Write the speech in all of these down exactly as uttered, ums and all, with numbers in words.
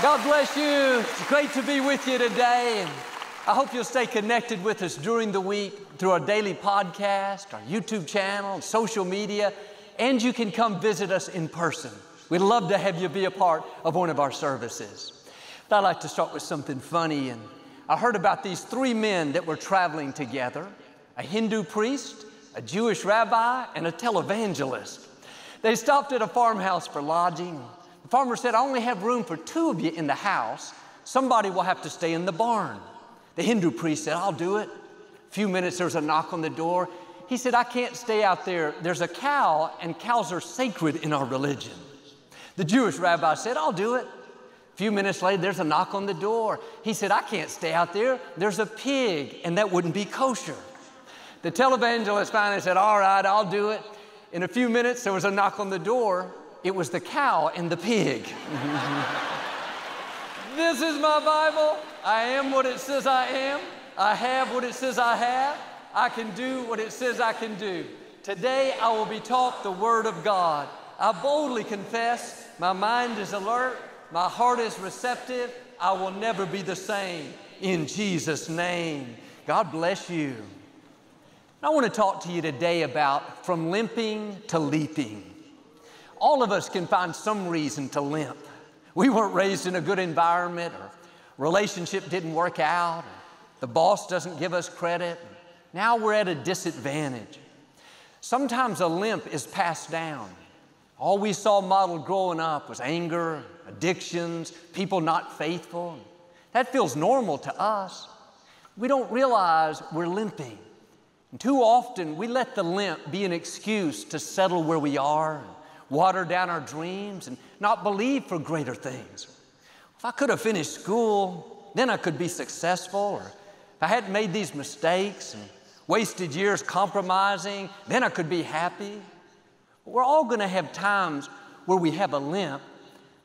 God bless you. It's great to be with you today. And I hope you'll stay connected with us during the week through our daily podcast, our YouTube channel, social media, and you can come visit us in person. We'd love to have you be a part of one of our services. But I'd like to start with something funny. And I heard about these three men that were traveling together, a Hindu priest, a Jewish rabbi, and a televangelist. They stopped at a farmhouse for lodging. The farmer said, "I only have room for two of you in the house. Somebody will have to stay in the barn." The Hindu priest said, "I'll do it." A few minutes, there's a knock on the door. He said, "I can't stay out there. There's a cow, and cows are sacred in our religion." The Jewish rabbi said, "I'll do it." A few minutes later, there's a knock on the door. He said, "I can't stay out there. There's a pig, and that wouldn't be kosher." The televangelist finally said, "All right, I'll do it." In a few minutes, there was a knock on the door. It was the cow and the pig. This is my Bible. I am what it says I am. I have what it says I have. I can do what it says I can do. Today, I will be taught the Word of God. I boldly confess, my mind is alert, my heart is receptive. I will never be the same. In Jesus' name, God bless you. I want to talk to you today about from limping to leaping. All of us can find some reason to limp. We weren't raised in a good environment, or relationship didn't work out, or the boss doesn't give us credit. Now we're at a disadvantage. Sometimes a limp is passed down. All we saw modeled growing up was anger, addictions, people not faithful. That feels normal to us. We don't realize we're limping. And too often, we let the limp be an excuse to settle where we are, and water down our dreams, and not believe for greater things. If I could have finished school, then I could be successful, or if I hadn't made these mistakes and wasted years compromising, then I could be happy. But we're all going to have times where we have a limp.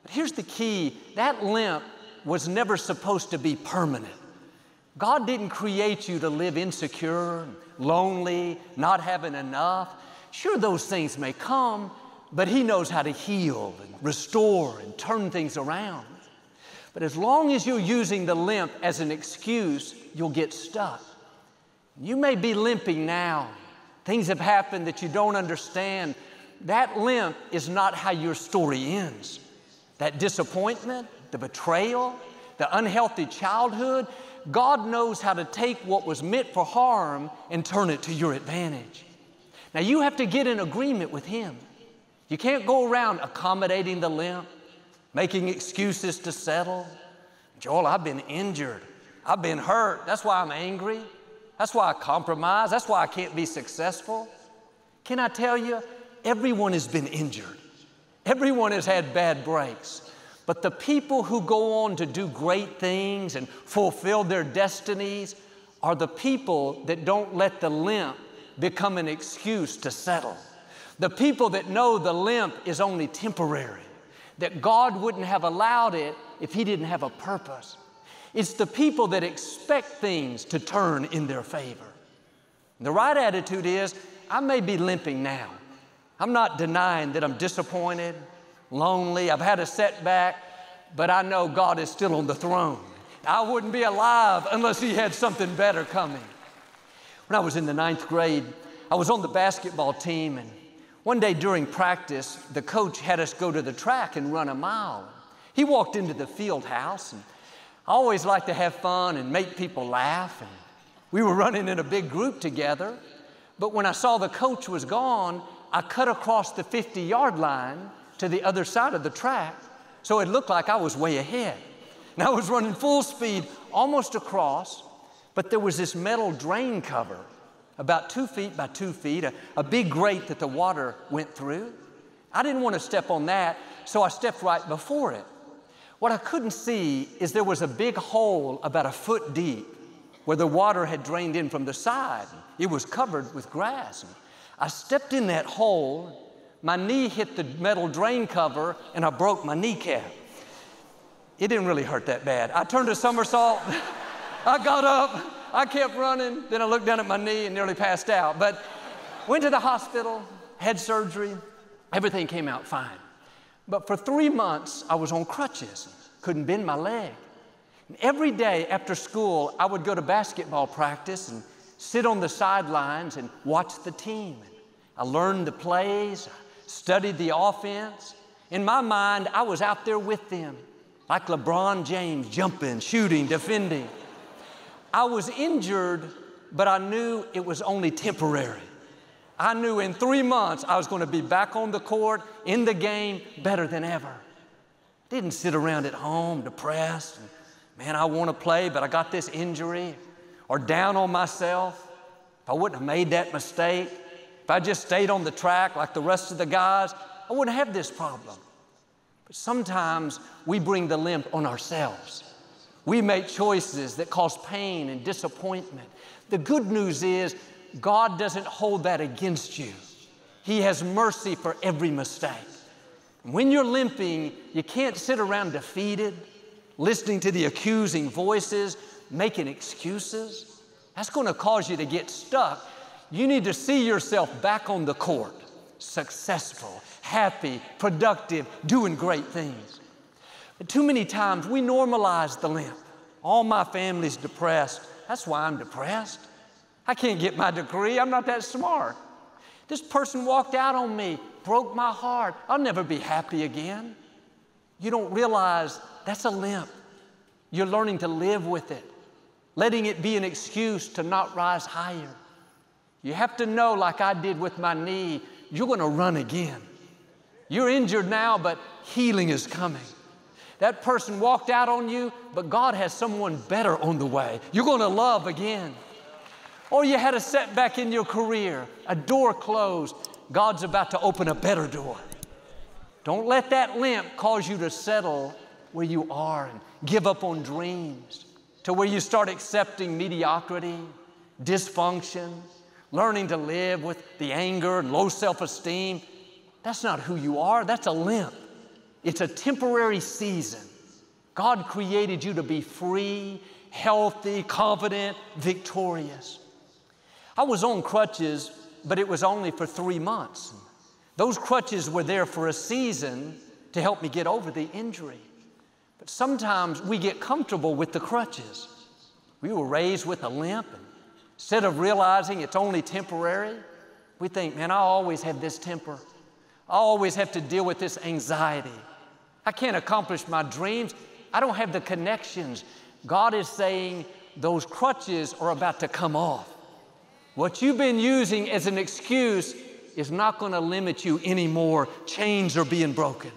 But here's the key. That limp was never supposed to be permanent. God didn't create you to live insecure, lonely, not having enough. Sure, those things may come, but He knows how to heal and restore and turn things around. But as long as you're using the limp as an excuse, you'll get stuck. You may be limping now. Things have happened that you don't understand. That limp is not how your story ends. That disappointment, the betrayal, the unhealthy childhood, God knows how to take what was meant for harm and turn it to your advantage. Now, you have to get in agreement with Him. You can't go around accommodating the limp, making excuses to settle. "Joel, I've been injured. I've been hurt. That's why I'm angry. That's why I compromise. That's why I can't be successful." Can I tell you, everyone has been injured. Everyone has had bad breaks. But the people who go on to do great things and fulfill their destinies are the people that don't let the limp become an excuse to settle. The people that know the limp is only temporary, that God wouldn't have allowed it if He didn't have a purpose. It's the people that expect things to turn in their favor. And the right attitude is, I may be limping now. I'm not denying that I'm disappointed, lonely, I've had a setback, but I know God is still on the throne. I wouldn't be alive unless He had something better coming. When I was in the ninth grade, I was on the basketball team, and one day during practice, the coach had us go to the track and run a mile. He walked into the field house, and I always like to have fun and make people laugh. And we were running in a big group together, but when I saw the coach was gone, I cut across the fifty-yard line to the other side of the track, so it looked like I was way ahead. And I was running full speed almost across, but there was this metal drain cover, about two feet by two feet, a, a big grate that the water went through. I didn't want to step on that, so I stepped right before it. What I couldn't see is there was a big hole about a foot deep where the water had drained in from the side. It was covered with grass. I stepped in that hole. My knee hit the metal drain cover, and I broke my kneecap. It didn't really hurt that bad. I turned a somersault. I got up. I kept running. Then I looked down at my knee and nearly passed out. But went to the hospital, had surgery. Everything came out fine. But for three months, I was on crutches. couldn't bend my leg. And every day after school, I would go to basketball practice and sit on the sidelines and watch the team. And I learned the plays, I studied the offense. In my mind, I was out there with them, like LeBron James, jumping, shooting, defending. I was injured, but I knew it was only temporary. I knew in three months I was going to be back on the court, in the game, better than ever. Didn't sit around at home depressed. And, man, I want to play, but I got this injury. Or down on myself. If I wouldn't have made that mistake, if I just stayed on the track like the rest of the guys, I wouldn't have this problem. But sometimes we bring the limp on ourselves. We make choices that cause pain and disappointment. The good news is God doesn't hold that against you. He has mercy for every mistake. When you're limping, you can't sit around defeated, listening to the accusing voices, making excuses. That's going to cause you to get stuck. You need to see yourself back on the court, successful, happy, productive, doing great things. But too many times we normalize the limp. All my family's depressed. That's why I'm depressed. I can't get my degree. I'm not that smart. This person walked out on me, broke my heart. I'll never be happy again. You don't realize that's a limp. You're learning to live with it, letting it be an excuse to not rise higher. You have to know, like I did with my knee, you're going to run again. You're injured now, but healing is coming. That person walked out on you, but God has someone better on the way. You're going to love again. Or you had a setback in your career, a door closed. God's about to open a better door. Don't let that limp cause you to settle where you are and give up on dreams, to where you start accepting mediocrity, dysfunction, learning to live with the anger and low self-esteem. That's not who you are. That's a limp. It's a temporary season. God created you to be free, healthy, confident, victorious. I was on crutches, but it was only for three months. Those crutches were there for a season to help me get over the injury. But sometimes we get comfortable with the crutches. We were raised with a limp, and instead of realizing it's only temporary, we think, man, I always have this temper. I always have to deal with this anxiety. I can't accomplish my dreams. I don't have the connections. God is saying those crutches are about to come off. What you've been using as an excuse is not going to limit you anymore. Chains are being broken.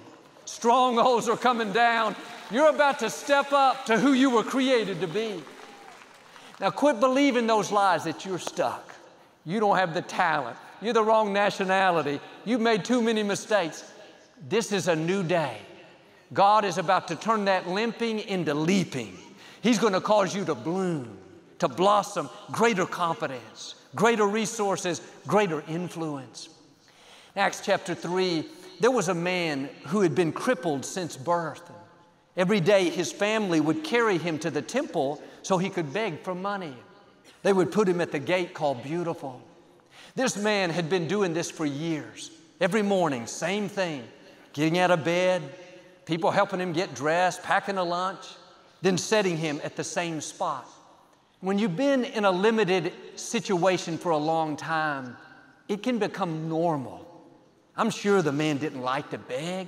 Strongholds are coming down. You're about to step up to who you were created to be. Now, quit believing those lies that you're stuck. You don't have the talent. You're the wrong nationality. You've made too many mistakes. This is a new day. God is about to turn that limping into leaping. He's going to cause you to bloom, to blossom, greater confidence, greater resources, greater influence. In Acts chapter three, there was a man who had been crippled since birth. Every day his family would carry him to the temple so he could beg for money. They would put him at the gate called Beautiful. This man had been doing this for years. Every morning, same thing, getting out of bed, people helping him get dressed, packing a lunch, then setting him at the same spot. When you've been in a limited situation for a long time, it can become normal. I'm sure the man didn't like to beg.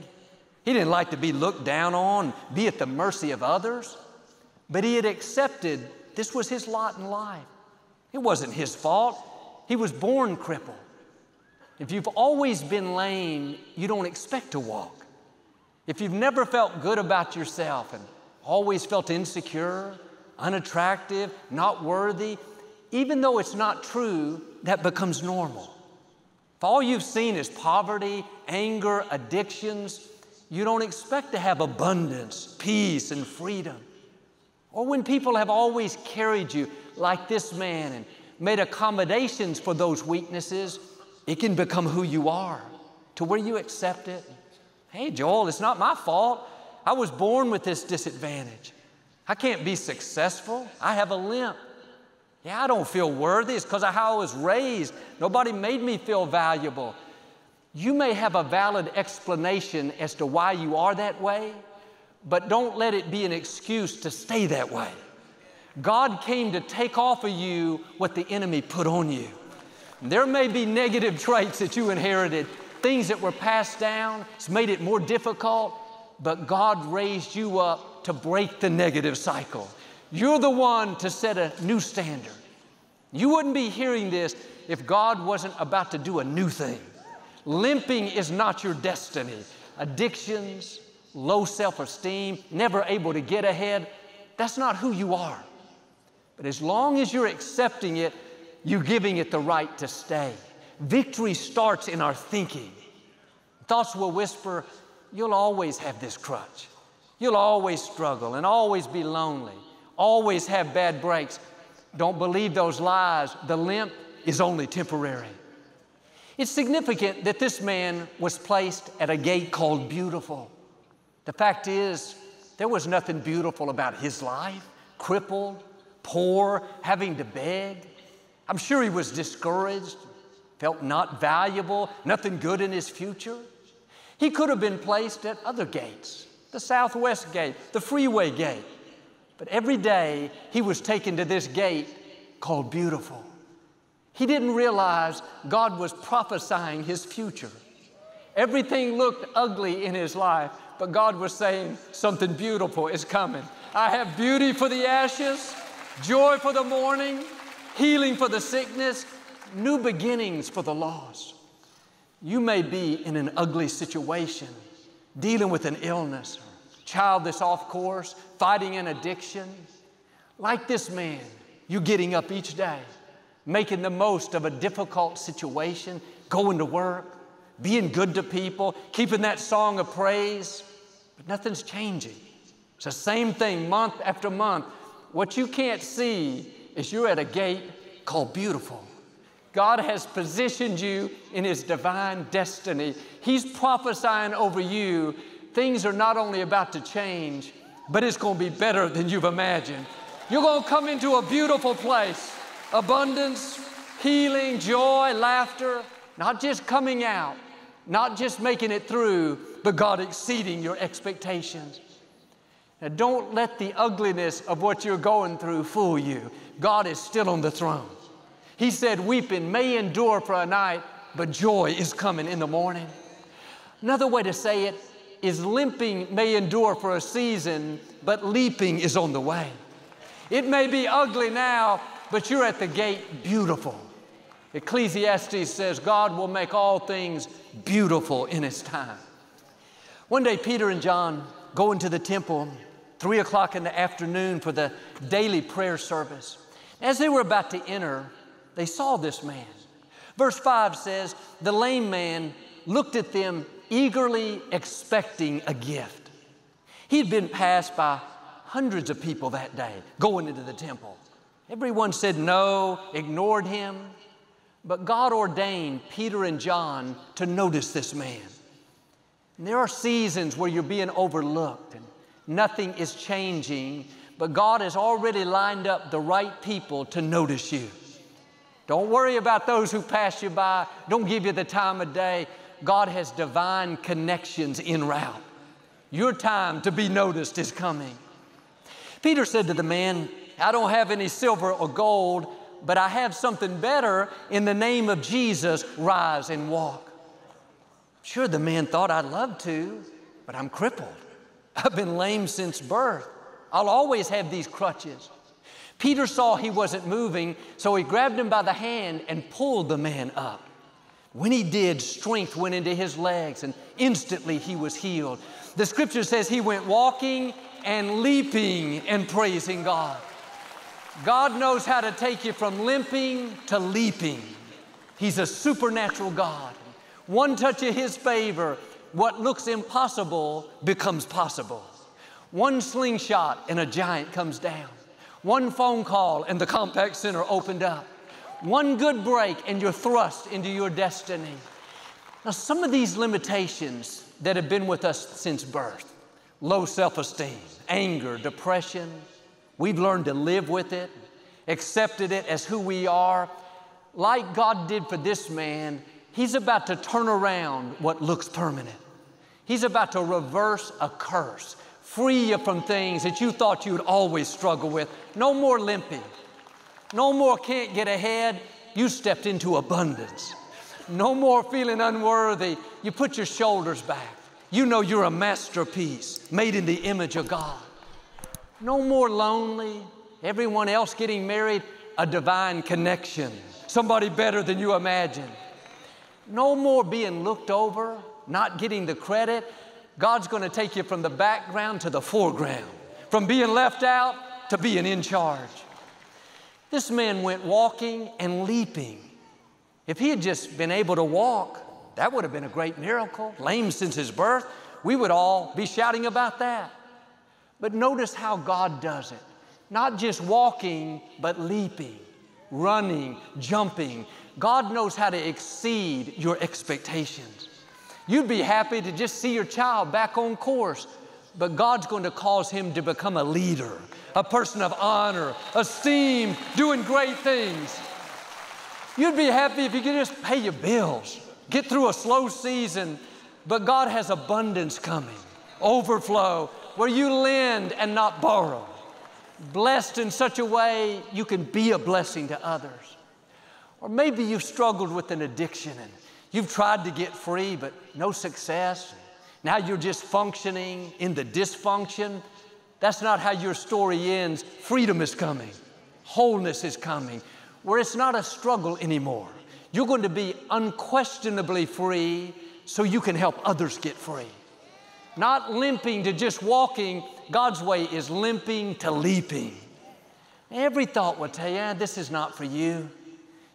He didn't like to be looked down on, be at the mercy of others. But he had accepted this was his lot in life. It wasn't his fault. He was born crippled. If you've always been lame, you don't expect to walk. If you've never felt good about yourself and always felt insecure, unattractive, not worthy, even though it's not true, that becomes normal. If all you've seen is poverty, anger, addictions, you don't expect to have abundance, peace, and freedom. Or when people have always carried you like this man and made accommodations for those weaknesses, it can become who you are, to where you accept it. Hey, Joel, it's not my fault. I was born with this disadvantage. I can't be successful. I have a limp. Yeah, I don't feel worthy. It's because of how I was raised. Nobody made me feel valuable. You may have a valid explanation as to why you are that way, but don't let it be an excuse to stay that way. God came to take off of you what the enemy put on you. There may be negative traits that you inherited, things that were passed down. It's made it more difficult, but God raised you up to break the negative cycle. You're the one to set a new standard. You wouldn't be hearing this if God wasn't about to do a new thing. Limping is not your destiny. Addictions, low self-esteem, never able to get ahead, that's not who you are. But as long as you're accepting it, you're giving it the right to stay. Victory starts in our thinking. Thoughts will whisper, you'll always have this crutch. You'll always struggle and always be lonely, always have bad breaks. Don't believe those lies. The limp is only temporary. It's significant that this man was placed at a gate called Beautiful. The fact is, there was nothing beautiful about his life, crippled, poor, having to beg. I'm sure he was discouraged, felt not valuable, nothing good in his future. He could have been placed at other gates, the Southwest Gate, the Freeway Gate. But every day, he was taken to this gate called Beautiful. He didn't realize God was prophesying his future. Everything looked ugly in his life, but God was saying something beautiful is coming. I have beauty for the ashes, joy for the mourning, healing for the sickness, new beginnings for the lost. You may be in an ugly situation, dealing with an illness, child that's off course, fighting an addiction. Like this man, you're getting up each day, making the most of a difficult situation, going to work, being good to people, keeping that song of praise, but nothing's changing. It's the same thing month after month. What you can't see is you're at a gate called Beautiful. God has positioned you in His divine destiny. He's prophesying over you. Things are not only about to change, but it's going to be better than you've imagined. You're going to come into a beautiful place. Abundance, healing, joy, laughter, not just coming out, not just making it through, but God exceeding your expectations. Now, don't let the ugliness of what you're going through fool you. God is still on the throne. He said, weeping may endure for a night, but joy is coming in the morning. Another way to say it, is limping may endure for a season, but leaping is on the way. It may be ugly now, but you're at the gate beautiful. Ecclesiastes says God will make all things beautiful in His time. One day, Peter and John go into the temple, three o'clock in the afternoon for the daily prayer service. As they were about to enter, they saw this man. Verse five says, the lame man looked at them eagerly expecting a gift. He'd been passed by hundreds of people that day going into the temple. Everyone said no, ignored him. But God ordained Peter and John to notice this man. And there are seasons where you're being overlooked and nothing is changing, but God has already lined up the right people to notice you. Don't worry about those who pass you by, don't give you the time of day. God has divine connections en route. Your time to be noticed is coming. Peter said to the man, I don't have any silver or gold, but I have something better. In the name of Jesus, rise and walk. Sure, the man thought, I'd love to, but I'm crippled. I've been lame since birth. I'll always have these crutches. Peter saw he wasn't moving, so he grabbed him by the hand and pulled the man up. When he did, strength went into his legs, and instantly he was healed. The scripture says he went walking and leaping and praising God. God knows how to take you from limping to leaping. He's a supernatural God. One touch of His favor, what looks impossible becomes possible. One slingshot and a giant comes down. One phone call and the compact center opened up. One good break and you're thrust into your destiny. Now, some of these limitations that have been with us since birth, low self-esteem, anger, depression, we've learned to live with it, accepted it as who we are. Like God did for this man, He's about to turn around what looks permanent. He's about to reverse a curse, free you from things that you thought you'd always struggle with. No more limping. No more can't get ahead. You stepped into abundance. No more feeling unworthy. You put your shoulders back. You know you're a masterpiece made in the image of God. No more lonely. Everyone else getting married, a divine connection. Somebody better than you imagine. No more being looked over, not getting the credit. God's going to take you from the background to the foreground, from being left out to being in charge. This man went walking and leaping. If he had just been able to walk, that would have been a great miracle. Lame since his birth, we would all be shouting about that. But notice how God does it. Not just walking, but leaping, running, jumping. God knows how to exceed your expectations. You'd be happy to just see your child back on course, but God's going to cause him to become a leader, a person of honor, esteemed, doing great things. You'd be happy if you could just pay your bills, get through a slow season, but God has abundance coming, overflow, where you lend and not borrow. Blessed in such a way you can be a blessing to others. Or maybe you've struggled with an addiction and you've tried to get free, but no success. Now you're just functioning in the dysfunction. That's not how your story ends. Freedom is coming. Wholeness is coming, where it's not a struggle anymore. You're going to be unquestionably free so you can help others get free. Not limping to just walking. God's way is limping to leaping. Every thought will tell you, eh, this is not for you.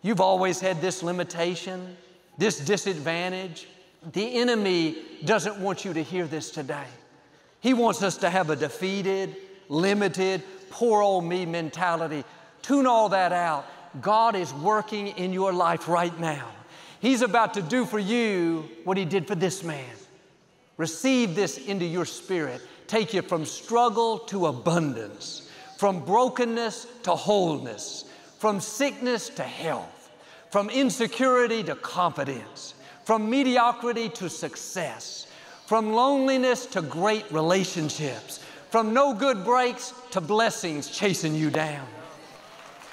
You've always had this limitation, this disadvantage. The enemy doesn't want you to hear this today. He wants us to have a defeated, limited, poor old me mentality. Tune all that out. God is working in your life right now. He's about to do for you what he did for this man. Receive this into your spirit. Take you from struggle to abundance, from brokenness to wholeness, from sickness to health, from insecurity to confidence, from mediocrity to success, from loneliness to great relationships, from no good breaks to blessings chasing you down.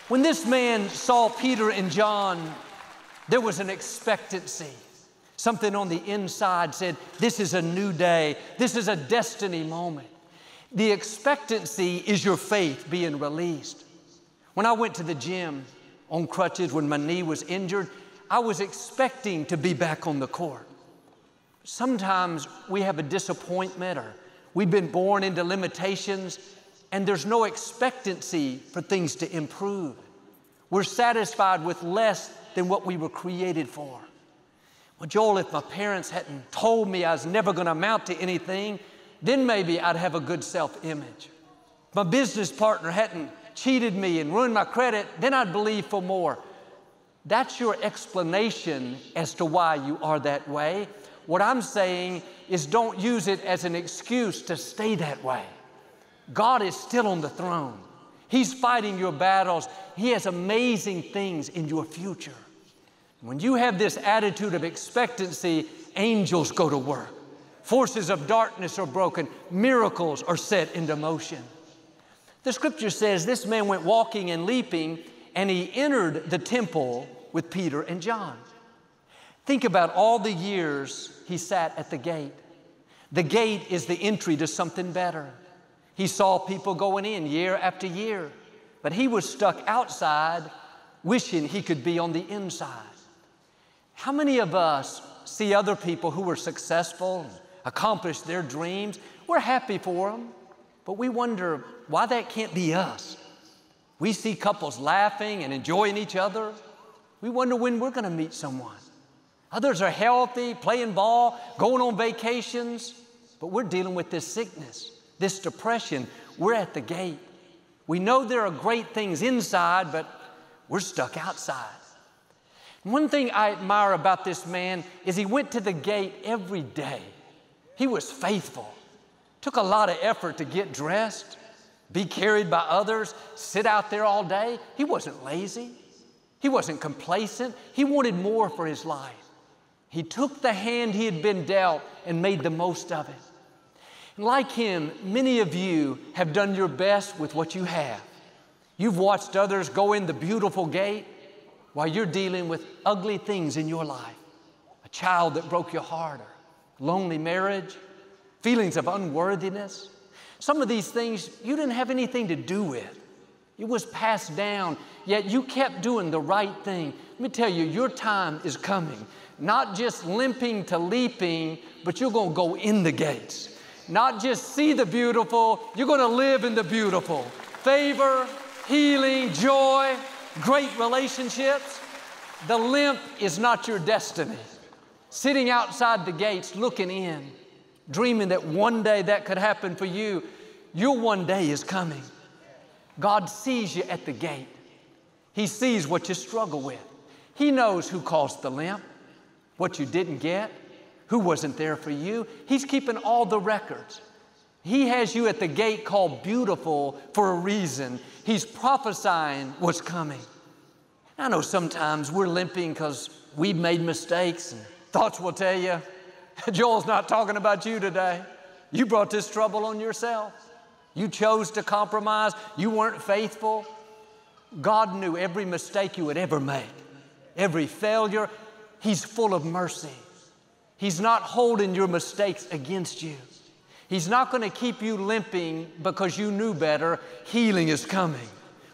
When this man saw Peter and John, there was an expectancy. Something on the inside said, this is a new day. This is a destiny moment. The expectancy is your faith being released. When I went to the gym on crutches when my knee was injured, I was expecting to be back on the court. Sometimes we have a disappointment or we've been born into limitations and there's no expectancy for things to improve. We're satisfied with less than what we were created for. Well, Joel, if my parents hadn't told me I was never going to amount to anything, then maybe I'd have a good self-image. If my business partner hadn't cheated me and ruined my credit, then I'd believe for more. That's your explanation as to why you are that way. What I'm saying is don't use it as an excuse to stay that way. God is still on the throne. He's fighting your battles. He has amazing things in your future. When you have this attitude of expectancy, angels go to work. Forces of darkness are broken. Miracles are set into motion. The scripture says this man went walking and leaping, and he entered the temple with Peter and John. Think about all the years he sat at the gate. The gate is the entry to something better. He saw people going in year after year, but he was stuck outside wishing he could be on the inside. How many of us see other people who are successful, accomplish their dreams? We're happy for them, but we wonder why that can't be us. We see couples laughing and enjoying each other. We wonder when we're going to meet someone. Others are healthy, playing ball, going on vacations, but we're dealing with this sickness, this depression. We're at the gate. We know there are great things inside, but we're stuck outside. One thing I admire about this man is he went to the gate every day. He was faithful. Took a lot of effort to get dressed, be carried by others, sit out there all day. He wasn't lazy. He wasn't complacent. He wanted more for his life. He took the hand he had been dealt and made the most of it. Like him, many of you have done your best with what you have. You've watched others go in the beautiful gate while you're dealing with ugly things in your life. A child that broke your heart, or lonely marriage, feelings of unworthiness. Some of these things you didn't have anything to do with. It was passed down, yet you kept doing the right thing. Let me tell you, your time is coming. Not just limping to leaping, but you're going to go in the gates. Not just see the beautiful, you're going to live in the beautiful. Favor, healing, joy, great relationships. The limp is not your destiny. Sitting outside the gates, looking in, dreaming that one day that could happen for you, your one day is coming. God sees you at the gate. He sees what you struggle with. He knows who caused the limp, what you didn't get, who wasn't there for you. He's keeping all the records. He has you at the gate called beautiful for a reason. He's prophesying what's coming. I know sometimes we're limping because we've made mistakes, and thoughts will tell you, Joel's not talking about you today. You brought this trouble on yourself. You chose to compromise. You weren't faithful. God knew every mistake you would ever make, every failure. He's full of mercy. He's not holding your mistakes against you. He's not going to keep you limping because you knew better. Healing is coming.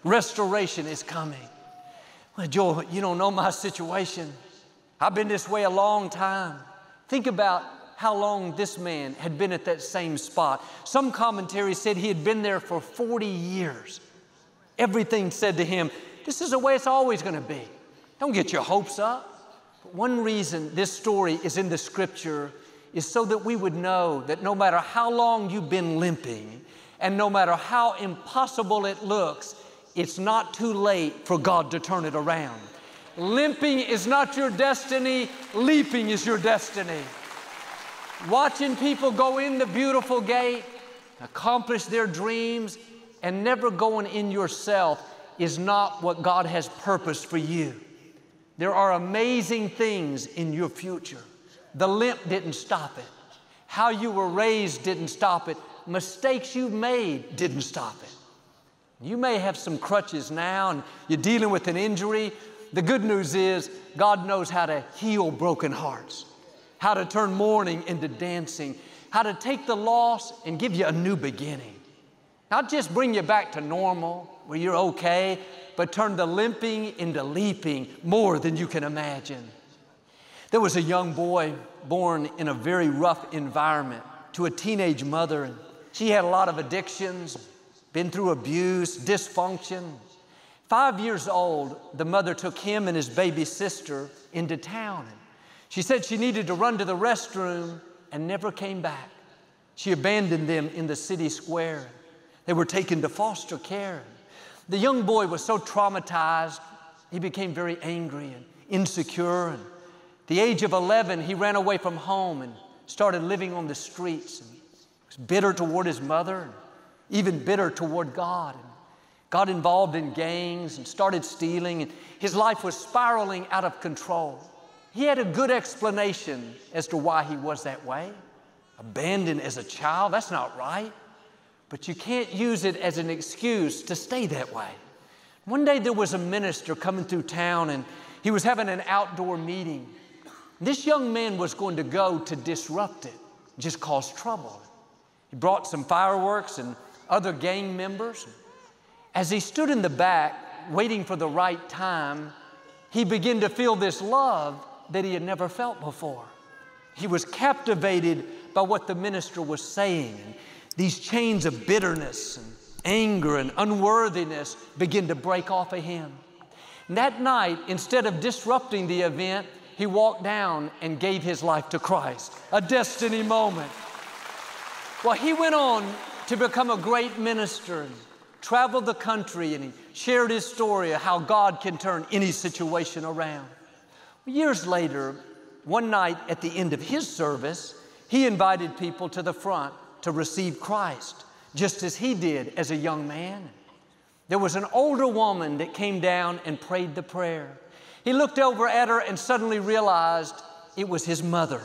Restoration is coming. Well, Joel, you don't know my situation. I've been this way a long time. Think about how long this man had been at that same spot. Some commentary said he had been there for forty years. Everything said to him, this is the way it's always going to be. Don't get your hopes up. But one reason this story is in the scripture is so that we would know that no matter how long you've been limping and no matter how impossible it looks, it's not too late for God to turn it around. Limping is not your destiny. Leaping is your destiny. Watching people go in the beautiful gate, accomplish their dreams, and never going in yourself is not what God has purposed for you. There are amazing things in your future. The limp didn't stop it. How you were raised didn't stop it. Mistakes you made didn't stop it. You may have some crutches now, and you're dealing with an injury. The good news is God knows how to heal broken hearts, how to turn mourning into dancing, how to take the loss and give you a new beginning. Not just bring you back to normal where you're okay, but turn the limping into leaping more than you can imagine. There was a young boy born in a very rough environment to a teenage mother. She had a lot of addictions, been through abuse, dysfunction. Five years old, the mother took him and his baby sister into town. She said she needed to run to the restroom and never came back. She abandoned them in the city square. They were taken to foster care. The young boy was so traumatized, he became very angry and insecure. And at the age of eleven, he ran away from home and started living on the streets. And was bitter toward his mother, and even bitter toward God. And got involved in gangs and started stealing. And his life was spiraling out of control. He had a good explanation as to why he was that way. Abandoned as a child, that's not right. But you can't use it as an excuse to stay that way. One day there was a minister coming through town, and he was having an outdoor meeting. This young man was going to go to disrupt it, just cause trouble. He brought some fireworks and other gang members. As he stood in the back, waiting for the right time, he began to feel this love that he had never felt before. He was captivated by what the minister was saying. These chains of bitterness and anger and unworthiness begin to break off of him. And that night, instead of disrupting the event, he walked down and gave his life to Christ. A destiny moment. Well, he went on to become a great minister and traveled the country, and he shared his story of how God can turn any situation around. Years later, one night at the end of his service, he invited people to the front to receive Christ, just as he did as a young man. There was an older woman that came down and prayed the prayer. He looked over at her and suddenly realized it was his mother.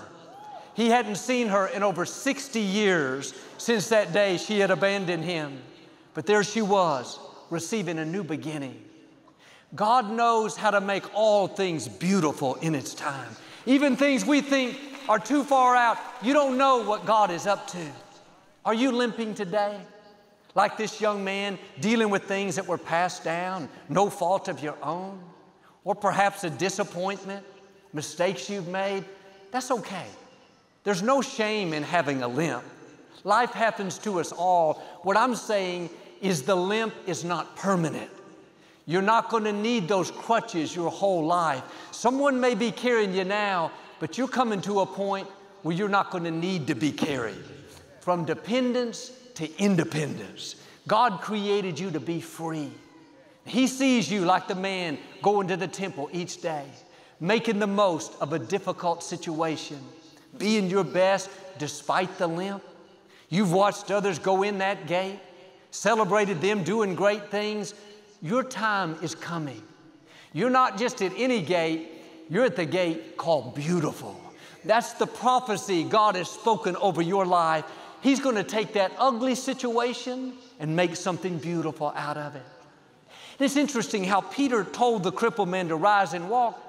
He hadn't seen her in over sixty years since that day she had abandoned him. But there she was, receiving a new beginning. God knows how to make all things beautiful in its time. Even things we think are too far out, you don't know what God is up to. Are you limping today? Like this young man dealing with things that were passed down, no fault of your own, or perhaps a disappointment, mistakes you've made. That's okay. There's no shame in having a limp. Life happens to us all. What I'm saying is the limp is not permanent. You're not going to need those crutches your whole life. Someone may be carrying you now, but you're coming to a point where you're not going to need to be carried. From dependence to independence. God created you to be free. He sees you like the man going to the temple each day, making the most of a difficult situation, being your best despite the limp. You've watched others go in that gate, celebrated them doing great things. Your time is coming. You're not just at any gate, you're at the gate called beautiful. That's the prophecy God has spoken over your life. He's going to take that ugly situation and make something beautiful out of it. And it's interesting how Peter told the crippled man to rise and walk,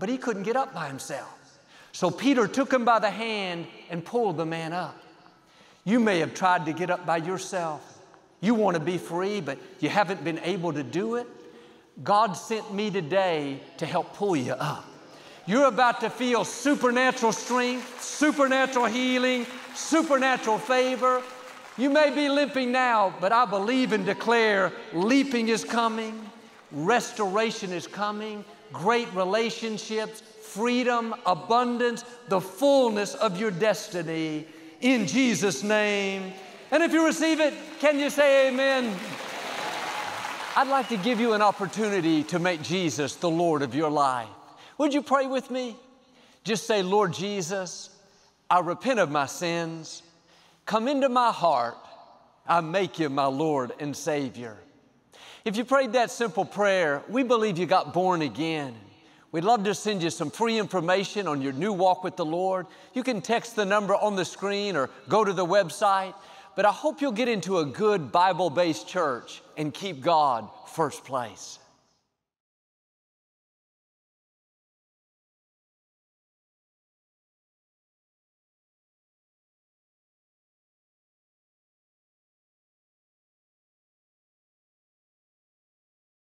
but he couldn't get up by himself. So Peter took him by the hand and pulled the man up. You may have tried to get up by yourself. You want to be free, but you haven't been able to do it. God sent me today to help pull you up. You're about to feel supernatural strength, supernatural healing, supernatural favor. You may be limping now, but I believe and declare leaping is coming, restoration is coming, great relationships, freedom, abundance, the fullness of your destiny in Jesus' name. And if you receive it, can you say amen? I'd like to give you an opportunity to make Jesus the Lord of your life. Would you pray with me? Just say, Lord Jesus, I repent of my sins. Come into my heart. I make you my Lord and Savior. If you prayed that simple prayer, we believe you got born again. We'd love to send you some free information on your new walk with the Lord. You can text the number on the screen or go to the website. But I hope you'll get into a good Bible-based church and keep God first place.